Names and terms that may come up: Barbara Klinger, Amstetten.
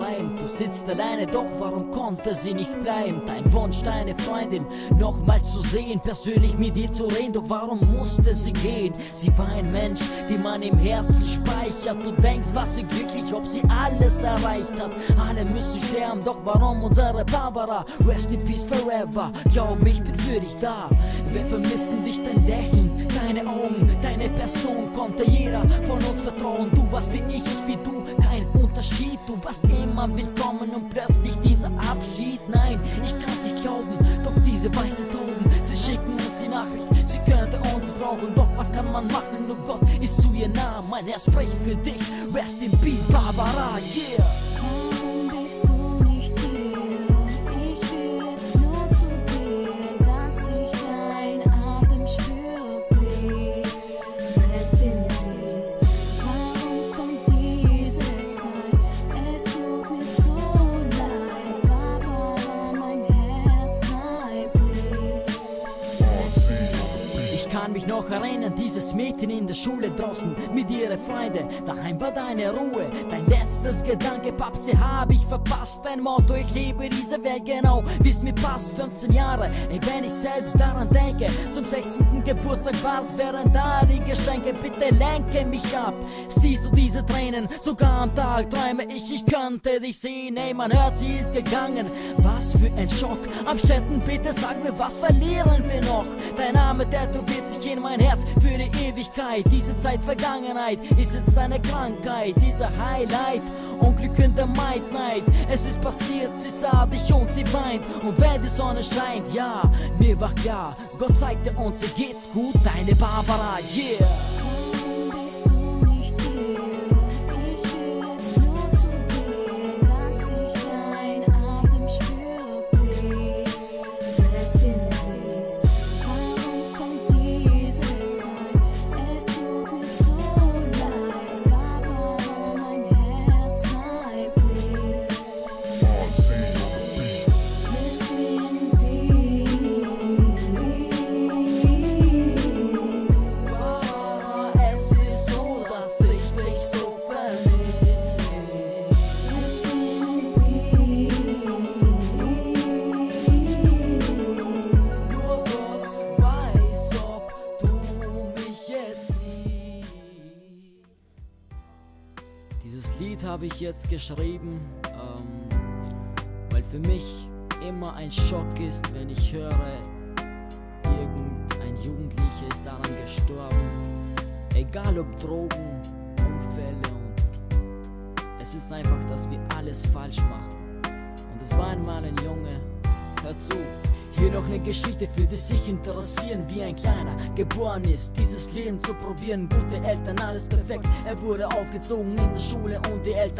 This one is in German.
reimt. Du sitzt alleine, doch warum konnte sie nicht bleiben? Dein Wunsch, deine Freundin nochmals zu sehen, persönlich mit dir zu reden, doch warum musste sie gehen? Sie war ein Mensch, den man im Herzen speichert. Du denkst, was sie glücklich, ob sie alles erreicht hat. Alle müssen sterben, doch warum unsere Barbara? Rest in peace forever, glaub ich bin für dich da. Wir vermissen dich, dein Lächeln, deine Augen, deine Person, konnte jeder von uns vertrauen. Du warst wie ich, wie du, kein Unterschied. Du warst immer willkommen und plötzlich dieser Abschied. Nein, ich kann's nicht glauben, doch diese weiße Tauben, sie schicken uns die Nachricht, sie könnte uns brauchen. Doch was kann man machen, nur Gott ist zu ihr nah. Mein Herr spricht für dich, rest in peace Barbara, yeah. Warum bist du nicht hier? Ich will jetzt nur zu dir, dass ich dein Atem spüre, please, rest in peace. Warum kommt diese Zeit? Es tut mir so leid, Barbara, mein Herz, nein, please. Ich kann mich noch erinnern, dieses Mädchen in der Schule draußen mit ihren Freunden, daheim war deine Ruhe, dein letztes Gedanke, Papse, hab ich verpasst, dein Motto, ich liebe diese Welt genau, wie's mir passt, 15 Jahre, ey, wenn ich selbst daran denke, zum 16. Geburtstag war's, während da die Geschenke, bitte lenken mich ab, siehst du diese Tränen, sogar am Tag träume ich, ich könnte dich sehen, ey, man hört, sie ist gegangen, was für ein Schock, Amstetten, bitte sag mir, was verlieren wir noch, dein Name tätowiert sich in mein Herz, für die Ewigkeit, diese Zeit Vergangenheit ist jetzt deine Krankheit, dieser Highlight, Unglück in der Midnight. Es ist passiert, sie sah dich und sie weint, und wenn die Sonne scheint, ja, mir war klar, Gott zeigte uns, ihr geht's gut, deine Barbara, yeah. Dieses Lied habe ich jetzt geschrieben, weil für mich immer ein Schock ist, wenn ich höre, irgendein Jugendlicher ist daran gestorben. Egal ob Drogen, Unfälle, und es ist einfach, dass wir alles falsch machen. Und es war einmal ein Junge, hör zu. Hier noch eine Geschichte, für die sich interessieren, wie ein Kleiner geboren ist, dieses Leben zu probieren. Gute Eltern, alles perfekt, er wurde aufgezogen in der Schule und die Eltern